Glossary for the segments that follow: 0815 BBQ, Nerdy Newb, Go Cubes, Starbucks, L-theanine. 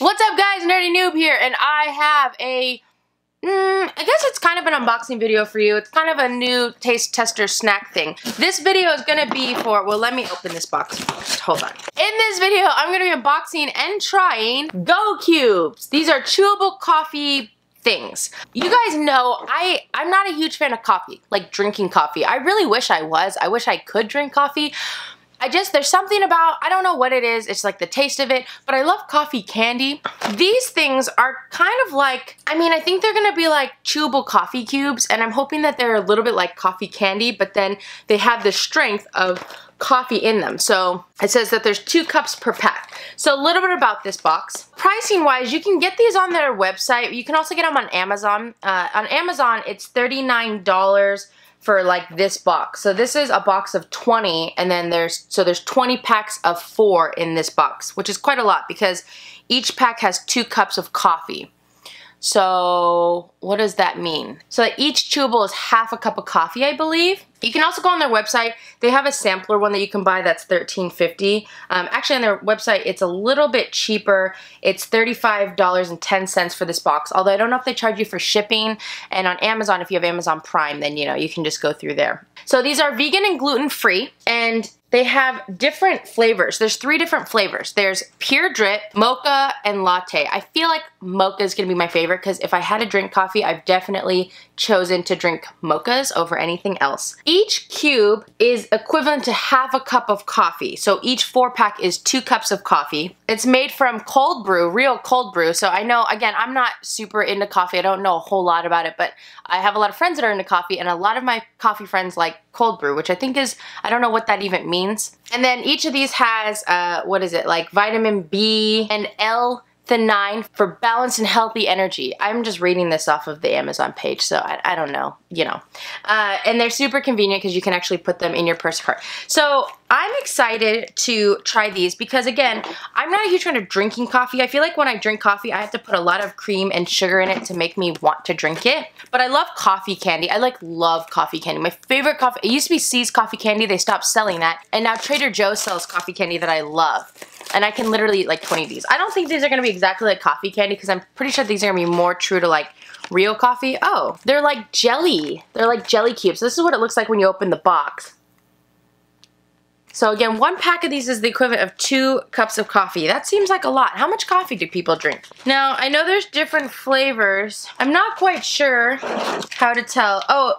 What's up guys, Nerdy Newb here, and I have a, I guess it's kind of an unboxing video for you. It's kind of a new taste tester snack thing. This video is going to be for, well, let me open this box first, hold on. In this video, I'm going to be unboxing and trying Go Cubes. These are chewable coffee things. You guys know I'm not a huge fan of coffee, like drinking coffee. I really wish I was. I wish I could drink coffee. There's something about, I don't know what it is, it's like the taste of it, but I love coffee candy. These things are kind of like, I think they're gonna be like chewable coffee cubes, and I'm hoping that they're a little bit like coffee candy, but then they have the strength of coffee in them. So it says that there's 2 cups per pack. So a little bit about this box. Pricing wise, you can get these on their website. You can also get them on Amazon. On Amazon, it's $39. For like this box. So this is a box of 20, and then there's 20 packs of 4 in this box, which is quite a lot because each pack has 2 cups of coffee. So what does that mean? So that each chewable is half a cup of coffee, I believe. You can also go on their website. They have a sampler one that you can buy that's $13.50. Actually, on their website, it's a little bit cheaper. It's $35.10 for this box, although I don't know if they charge you for shipping. And on Amazon, if you have Amazon Prime, then you can just go through there. So these are vegan and gluten-free, and they have different flavors. There's 3 different flavors. There's pure drip, mocha, and latte. I feel like mocha is gonna be my favorite because if I had to drink coffee, I've definitely chosen to drink mochas over anything else. Each cube is equivalent to half a cup of coffee. So each 4-pack is 2 cups of coffee. It's made from cold brew, real cold brew. So I know, again, I'm not super into coffee. I don't know a whole lot about it, but I have a lot of friends that are into coffee, and a lot of my coffee friends like cold brew, which I think is, I don't know what that even means. And then each of these has, what is it, like vitamin B and L-theanine for balanced and healthy energy. I'm just reading this off of the Amazon page, so I don't know, and they're super convenient because you can actually put them in your purse card. So I'm excited to try these because, again, I'm not a huge fan of drinking coffee. I feel like when I drink coffee, I have to put a lot of cream and sugar in it to make me want to drink it. But I love coffee candy. I love coffee candy. My favorite coffee, it used to be C's coffee candy. They stopped selling that. And now Trader Joe's sells coffee candy that I love. And I can literally eat like 20 of these. I don't think these are gonna be exactly like coffee candy because I'm pretty sure these are gonna be more true to like real coffee. Oh, they're like jelly. They're like jelly cubes. This is what it looks like when you open the box. So again, 1 pack of these is the equivalent of 2 cups of coffee. That seems like a lot. How much coffee do people drink? Now, I know there's different flavors. I'm not quite sure how to tell. Oh,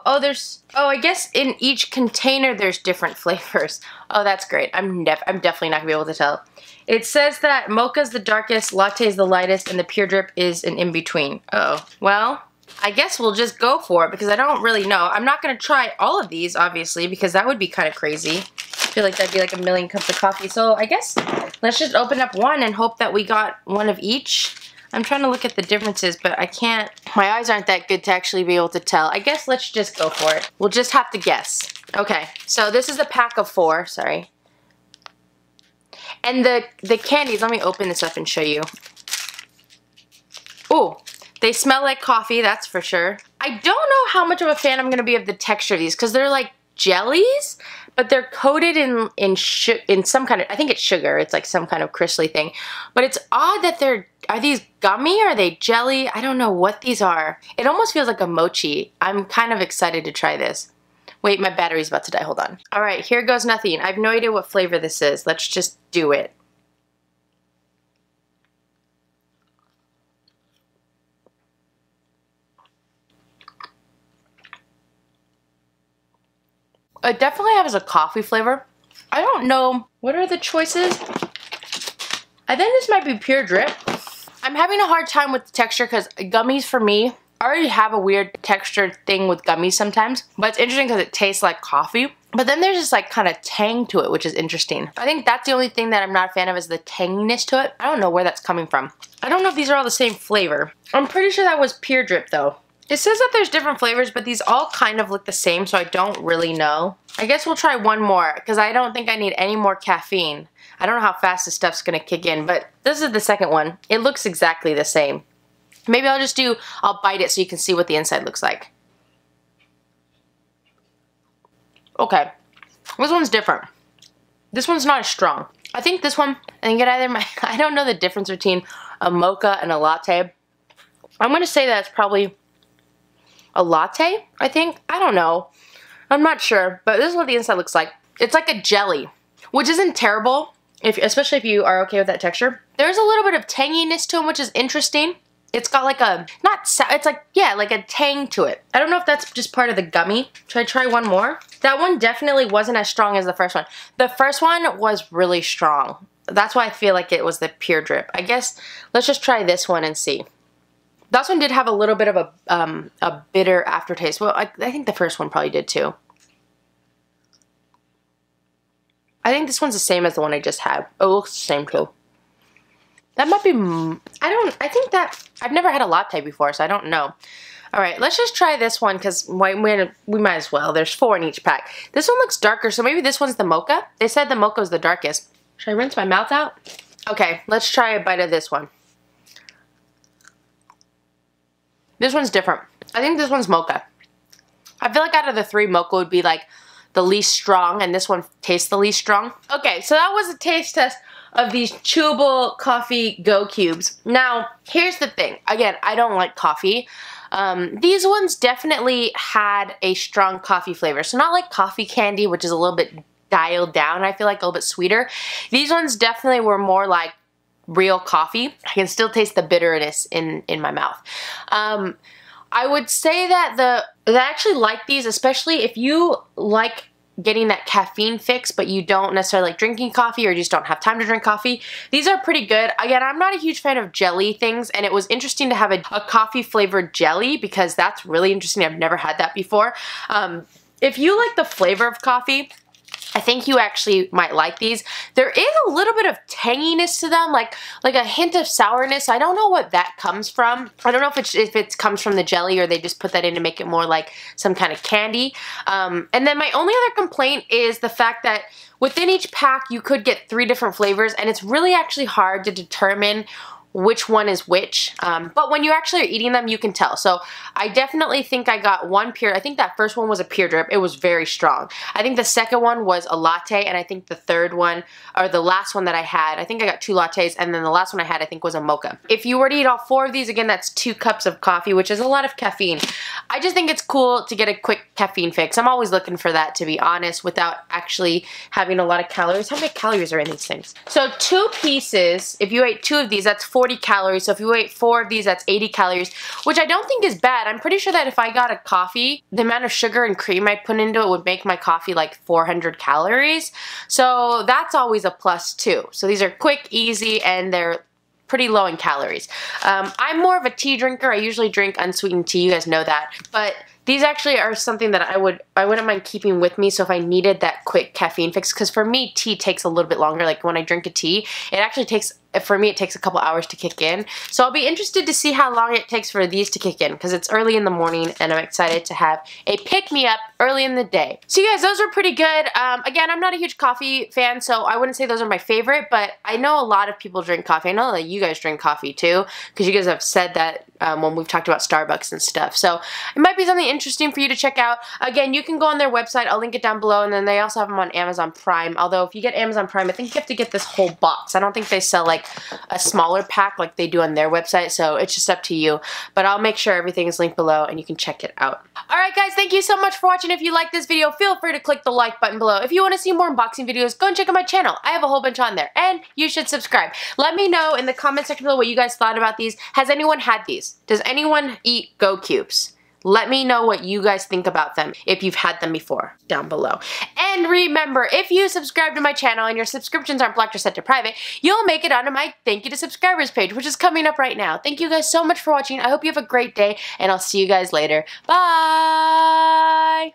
I guess in each container there's different flavors. Oh, that's great. I'm definitely not gonna be able to tell. It says that mocha's the darkest, latte's the lightest, and the pure drip is an in-between. Uh-oh. Well, I guess we'll just go for it because I don't really know. I'm not gonna try all of these, obviously, because that would be kind of crazy. I feel like that'd be like 1,000,000 cups of coffee. So I guess let's just open up one and hope that we got one of each. I'm trying to look at the differences, but I can't. My eyes aren't that good to actually be able to tell. I guess let's just go for it. We'll just have to guess. Okay, so this is a pack of 4, sorry. And the candies, let me open this up and show you. Ooh, they smell like coffee, that's for sure. I don't know how much of a fan I'm gonna be of the texture of these because they're like jellies, but they're coated in some kind of, I think it's sugar, it's like some kind of crystally thing. But it's odd that are these gummy or are they jelly? I don't know what these are. It almost feels like a mochi. I'm kind of excited to try this. Wait, my battery's about to die, hold on. All right, here goes nothing. I have no idea what flavor this is. Let's just do it. It definitely has a coffee flavor. I don't know. What are the choices? I think this might be pure drip. I'm having a hard time with the texture because gummies for me, I already have a weird texture thing with gummies sometimes. But it's interesting because it tastes like coffee. But then there's this like kind of tang to it, which is interesting. I think that's the only thing that I'm not a fan of is the tanginess to it. I don't know where that's coming from. I don't know if these are all the same flavor. I'm pretty sure that was pure drip though. It says that there's different flavors, but these all kind of look the same, so I don't really know. I guess we'll try one more, because I don't think I need any more caffeine. I don't know how fast this stuff's gonna kick in, but this is the second one. It looks exactly the same. Maybe I'll bite it so you can see what the inside looks like. Okay, this one's different. This one's not as strong. I think this one, I don't know the difference between a mocha and a latte. I'm going to say that's probably a latte, I think. I don't know. I'm not sure, but this is what the inside looks like. It's like a jelly, which isn't terrible, especially if you are okay with that texture. There's a little bit of tanginess to them, which is interesting. It's got like a, like a tang to it. I don't know if that's just part of the gummy. Should I try one more? That one definitely wasn't as strong as the first one. The first one was really strong. That's why I feel like it was the pure drip. I guess let's just try this one and see. That one did have a little bit of a bitter aftertaste. Well, I think the first one probably did too. I think this one's the same as the one I just had. It looks the same too. That might be, I've never had a latte before, so I don't know. All right, let's just try this one because we might as well. There's 4 in each pack. This one looks darker, so maybe this one's the mocha. They said the mocha was the darkest. Should I rinse my mouth out? Okay, let's try a bite of this one. This one's different. I think this one's mocha. I feel like out of the 3, mocha would be like the least strong, and this one tastes the least strong. Okay, so that was a taste test of these chewable coffee Go Cubes. Now, here's the thing. Again, I don't like coffee. These ones definitely had a strong coffee flavor. So not like coffee candy, which is a little bit dialed down. I feel like a little bit sweeter. These ones definitely were more like real coffee. I can still taste the bitterness in my mouth. I would say that I actually like these, especially if you like getting that caffeine fix, but you don't necessarily like drinking coffee or you just don't have time to drink coffee. These are pretty good. Again, I'm not a huge fan of jelly things, and it was interesting to have a coffee flavored jelly because that's really interesting. I've never had that before. If you like the flavor of coffee, I think you actually might like these. There is a little bit of tanginess to them, like a hint of sourness. I don't know what that comes from. I don't know if it comes from the jelly or they just put that in to make it more like some kind of candy. And then my only other complaint is the fact that within each pack you could get 3 different flavors, and it's really actually hard to determine which one is which, but when you actually are eating them, you can tell. So I definitely think I got one pure. I think that first one was a pure drip. It was very strong. I think the second one was a latte, and I think the third one, or the last one that I had, I think I got 2 lattes, and then the last one I had, I think, was a mocha. If you were to eat all 4 of these, again, that's 2 cups of coffee, which is a lot of caffeine. I just think it's cool to get a quick caffeine fix. I'm always looking for that, to be honest, without actually having a lot of calories. How many calories are in these things? So 2 pieces, if you ate 2 of these, that's 40 calories. So if you ate 4 of these, that's 80 calories, which I don't think is bad. I'm pretty sure that if I got a coffee, the amount of sugar and cream I put into it would make my coffee like 400 calories. So that's always a plus too. So these are quick, easy, and they're pretty low in calories. I'm more of a tea drinker. I usually drink unsweetened tea. You guys know that. But these actually are something that I wouldn't mind keeping with me, so if I needed that quick caffeine fix, because for me, tea takes a little bit longer. Like when I drink a tea, it actually takes, for me, it takes a couple hours to kick in. So I'll be interested to see how long it takes for these to kick in, because it's early in the morning and I'm excited to have a pick-me-up early in the day. So you guys, those are pretty good. Again, I'm not a huge coffee fan, so I wouldn't say those are my favorite, but I know a lot of people drink coffee. I know that you guys drink coffee too, because you guys have said that when we've talked about Starbucks and stuff. So it might be something interesting for you to check out. Again, you can go on their website. I'll link it down below, and then they also have them on Amazon Prime. Although if you get Amazon Prime, I think you have to get this whole box. I don't think they sell like a smaller pack like they do on their website, so it's just up to you. But I'll make sure everything is linked below and you can check it out. Alright guys, thank you so much for watching. If you like this video, feel free to click the like button below. If you want to see more unboxing videos, go and check out my channel. I have a whole bunch on there, and you should subscribe. Let me know in the comment section below what you guys thought about these. Has anyone had these? Does anyone eat Go Cubes? Let me know what you guys think about them, if you've had them before, down below. And remember, if you subscribe to my channel and your subscriptions aren't blocked or set to private, you'll make it onto my Thank You to Subscribers page, which is coming up right now. Thank you guys so much for watching. I hope you have a great day, and I'll see you guys later. Bye!